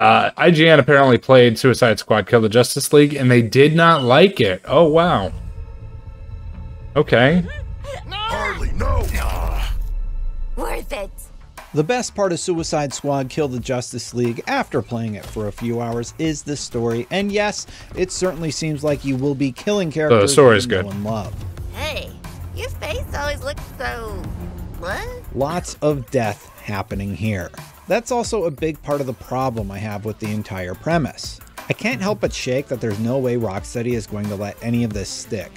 IGN apparently played Suicide Squad Kill the Justice League, and they did not like it. Oh, wow. Okay. Harley, no. Worth it. The best part of Suicide Squad Kill the Justice League after playing it for a few hours is the story, and yes, it certainly seems like you will be killing characters the story's good. You love. Hey, your face always looks so... what? Lots of death happening here. That's also a big part of the problem I have with the entire premise. I can't help but shake that there's no way Rocksteady is going to let any of this stick.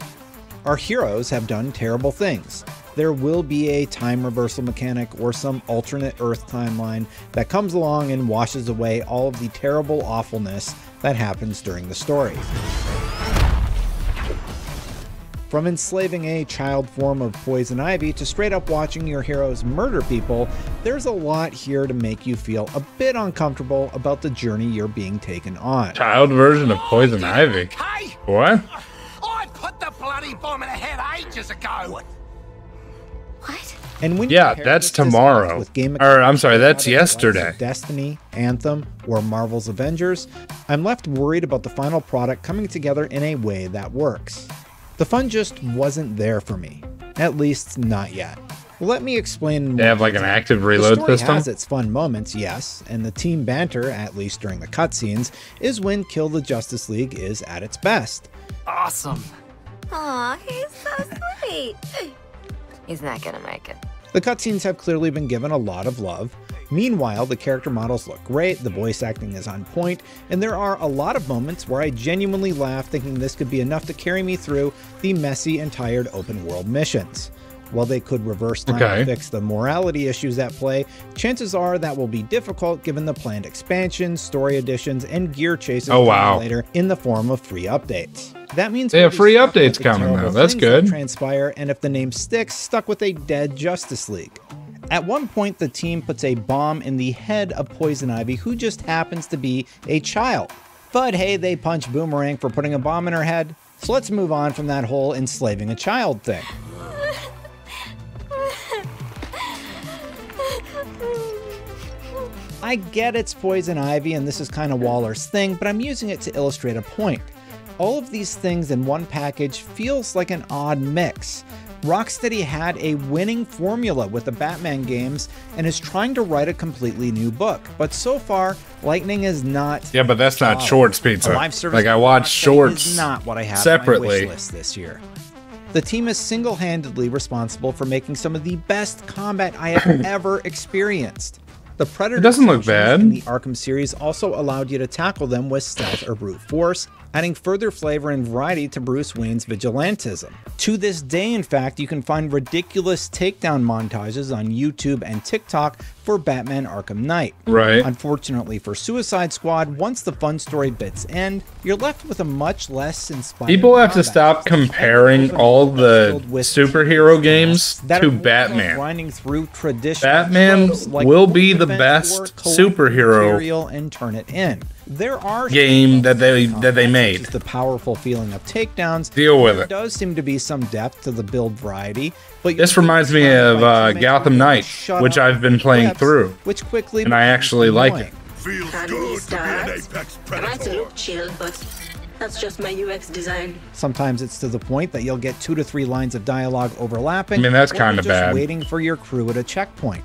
Our heroes have done terrible things. There will be a time reversal mechanic or some alternate Earth timeline that comes along and washes away all of the terrible awfulness that happens during the story. From enslaving a child form of Poison Ivy to straight up watching your heroes murder people, there's a lot here to make you feel a bit uncomfortable about the journey you're being taken on. Child version of Poison Ivy? What? I put the bloody bomb in the head ages ago! What? And when that's tomorrow. With game or I'm sorry, that's yesterday. Destiny, Anthem, or Marvel's Avengers, I'm left worried about the final product coming together in a way that works. The fun just wasn't there for me, at least not yet. Let me explain. They have like an active reload system? The story has its fun moments, yes, and the team banter, at least during the cutscenes, is when Kill the Justice League is at its best. Awesome. Aw, he's so sweet. He's not gonna make it. The cutscenes have clearly been given a lot of love. Meanwhile, the character models look great, the voice acting is on point, and there are a lot of moments where I genuinely laugh thinking this could be enough to carry me through the messy and tired open world missions. While they could reverse time and fix the morality issues at play, chances are that will be difficult given the planned expansions, story additions, and gear chases later in the form of free updates. That means they have free updates coming though. That's good. Transpire, and if the name sticks, stuck with a dead Justice League. At one point, the team puts a bomb in the head of Poison Ivy, who just happens to be a child. But hey, they punch Boomerang for putting a bomb in her head. So let's move on from that whole enslaving a child thing. I get it's Poison Ivy and this is kind of Waller's thing, but I'm using it to illustrate a point. All of these things in one package feels like an odd mix. Rocksteady had a winning formula with the Batman games and is trying to write a completely new book, but so far Lightning is not. Yeah, but that's not Shorts pizza. Like I watched Shorts is not what I have separately on my wish list this year. The team is single-handedly responsible for making some of the best combat I have ever experienced. The Predator doesn't look bad. In the Arkham series also allowed you to tackle them with stealth or brute force, adding further flavor and variety to Bruce Wayne's vigilantism. To this day, in fact, you can find ridiculous takedown montages on YouTube and TikTok for Batman Arkham Knight. Right. Unfortunately for Suicide Squad, once the fun story bits end, you're left with a much less inspiring. People have to stop comparing all the superhero games to Batman. Grinding through traditional Batman will be the best superhero and turn it in. There are game that they made. Just the powerful feeling of takedowns. Deal with it. There does seem to be some depth to the build variety, but this reminds me of Gotham Knights, which I've been playing through, which quickly and I actually like it. Feels good to be an apex predator. That's just my UX design. Sometimes it's to the point that you'll get 2 to 3 lines of dialogue overlapping. I mean, that's kind of bad. Waiting for your crew at a checkpoint.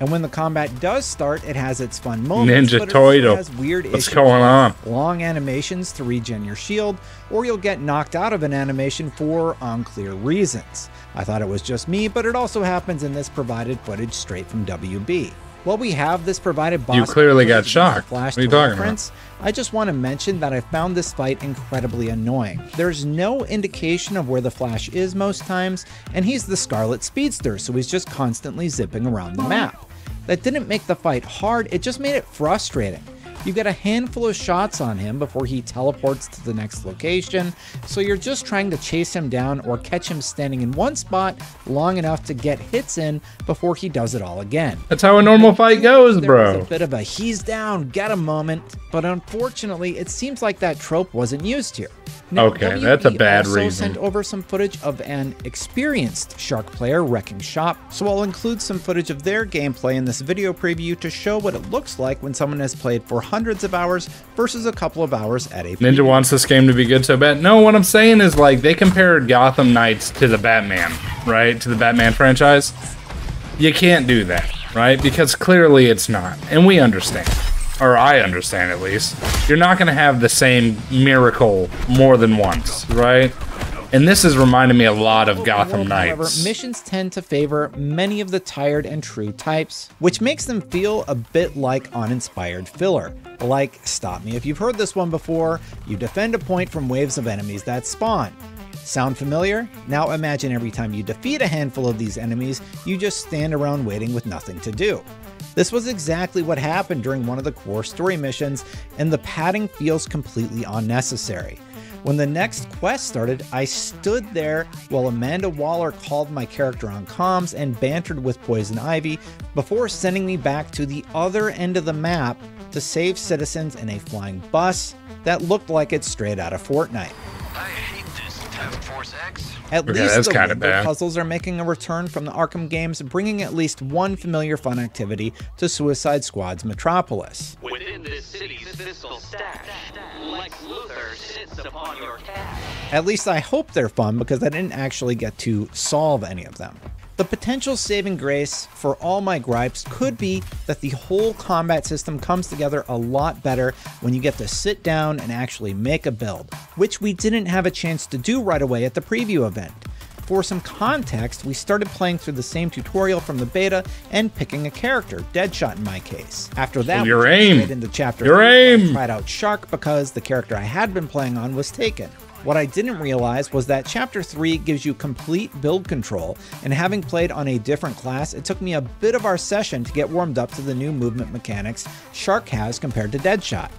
And when the combat does start, it has its fun moments. Ninja Toido. Has weird issues. What's going on? Long animations to regen your shield, or you'll get knocked out of an animation for unclear reasons. I thought it was just me, but it also happens in this provided footage straight from WB. While we have this provided boss, you clearly got shocked. What are you talking about? I just want to mention that I found this fight incredibly annoying. There's no indication of where the Flash is most times, and he's the Scarlet Speedster, so he's just constantly zipping around the map. That didn't make the fight hard, it just made it frustrating. You get a handful of shots on him before he teleports to the next location, so you're just trying to chase him down or catch him standing in one spot long enough to get hits in before he does it all again. That's how a normal fight goes, bro. There was a bit of a he's down, get him moment, but unfortunately it seems like that trope wasn't used here. Now, okay, that's a bad reason. Also sent over some footage of an experienced Shark player wrecking shop, so I'll include some footage of their gameplay in this video preview to show what it looks like when someone has played for hundreds of hours versus a couple of hours at a Ninja wants this game to be good so bad. No, what I'm saying is, like, they compared Gotham Knights to the Batman, right? To the Batman franchise. You can't do that, right? Because clearly it's not, and we understand. Or I understand, at least. You're not gonna have the same miracle more than once, right? And this is reminding me a lot of Gotham Knights. However, missions tend to favor many of the tired and true types, which makes them feel a bit like uninspired filler. Like, stop me if you've heard this one before, you defend a point from waves of enemies that spawn. Sound familiar? Now imagine every time you defeat a handful of these enemies, you just stand around waiting with nothing to do. This was exactly what happened during one of the core story missions, and the padding feels completely unnecessary. When the next quest started, I stood there while Amanda Waller called my character on comms and bantered with Poison Ivy before sending me back to the other end of the map to save citizens in a flying bus that looked like it's straight out of Fortnite. At least the Limbo puzzles are making a return from the Arkham games, bringing at least one familiar fun activity to Suicide Squad's Metropolis. Within this city's pistol stash, Lex Luthor sits upon your cash. At least I hope they're fun, because I didn't actually get to solve any of them. The potential saving grace for all my gripes could be that the whole combat system comes together a lot better when you get to sit down and actually make a build, which we didn't have a chance to do right away at the preview event. For some context, we started playing through the same tutorial from the beta and picking a character, Deadshot in my case. After that, we went into chapter 3 and tried out Shark because the character I had been playing on was taken. What I didn't realize was that chapter 3 gives you complete build control, and having played on a different class, it took me a bit of our session to get warmed up to the new movement mechanics Shark has compared to Deadshot.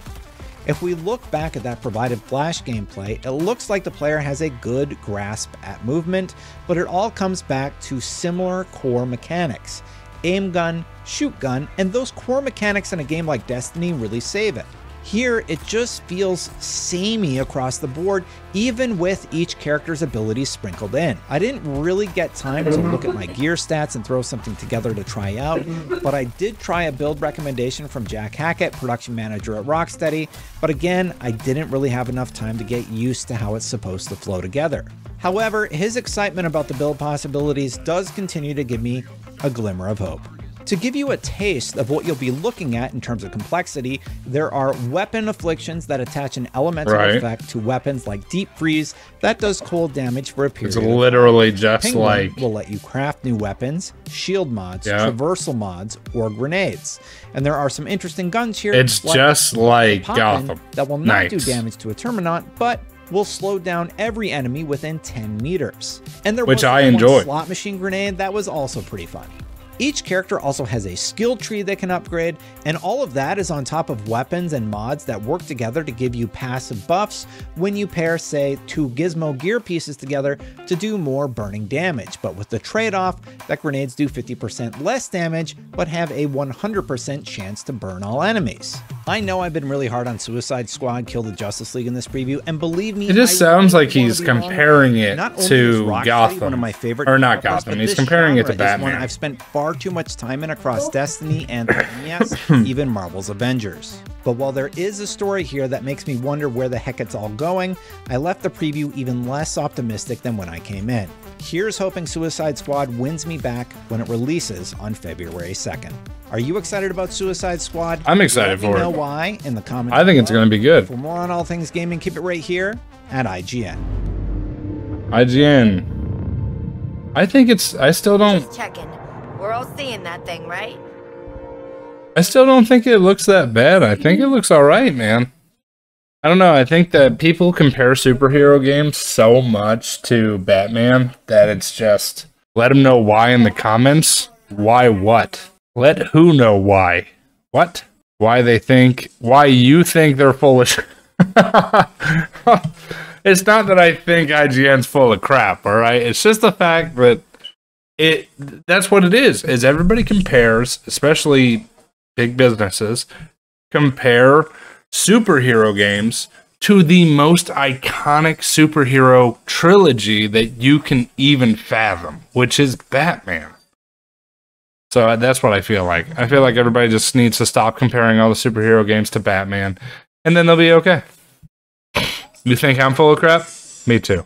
If we look back at that provided Flash gameplay, it looks like the player has a good grasp at movement, but it all comes back to similar core mechanics. Aim gun, shoot gun, and those core mechanics in a game like Destiny really save it. Here, it just feels samey across the board, even with each character's abilities sprinkled in. I didn't really get time to look at my gear stats and throw something together to try out, but I did try a build recommendation from Jack Hackett, production manager at Rocksteady, but again, I didn't really have enough time to get used to how it's supposed to flow together. However, his excitement about the build possibilities does continue to give me a glimmer of hope. To give you a taste of what you'll be looking at in terms of complexity, there are weapon afflictions that attach an elemental effect to weapons like Deep Freeze that does cold damage for a period of time. It's literally just Penguin like... will let you craft new weapons, shield mods, traversal mods, or grenades. And there are some interesting guns here. It's like just like Gotham that will not do damage to a Terminant, but will slow down every enemy within 10 meters. And there was a slot machine grenade that was also pretty fun. Each character also has a skill tree they can upgrade, and all of that is on top of weapons and mods that work together to give you passive buffs when you pair, say, two gizmo gear pieces together to do more burning damage, but with the trade-off that grenades do 50% less damage, but have a 100% chance to burn all enemies. I know I've been really hard on Suicide Squad Kill the Justice League in this preview, and believe me, it just sounds like he's comparing it to Gotham, one of my favorite or not Gotham, he's comparing it to Batman. I've spent far too much time in across Destiny, Anthem, yes, even Marvel's Avengers. But while there is a story here that makes me wonder where the heck it's all going, I left the preview even less optimistic than when I came in. Here's hoping Suicide Squad wins me back when it releases on February 2nd. Are you excited about Suicide Squad? I'm excited for it. Know why in the comments. I think it's going to be good. For more on all things gaming, keep it right here at IGN. IGN. I think it's. I still don't. Just checking. We're all seeing that thing, right? I still don't think it looks that bad. I think it looks all right, man. I don't know. I think that people compare superhero games so much to Batman that it's just let them know why in the comments. Why what? Let who know why. What? Why they think, why you think they're full of shit. It's not that I think IGN's full of crap, all right? It's just the fact that that's what it is everybody compares, especially big businesses, compare superhero games to the most iconic superhero trilogy that you can even fathom, which is Batman. So that's what I feel like. I feel like everybody just needs to stop comparing all the superhero games to Batman, and then they'll be okay. You think I'm full of crap? Me too.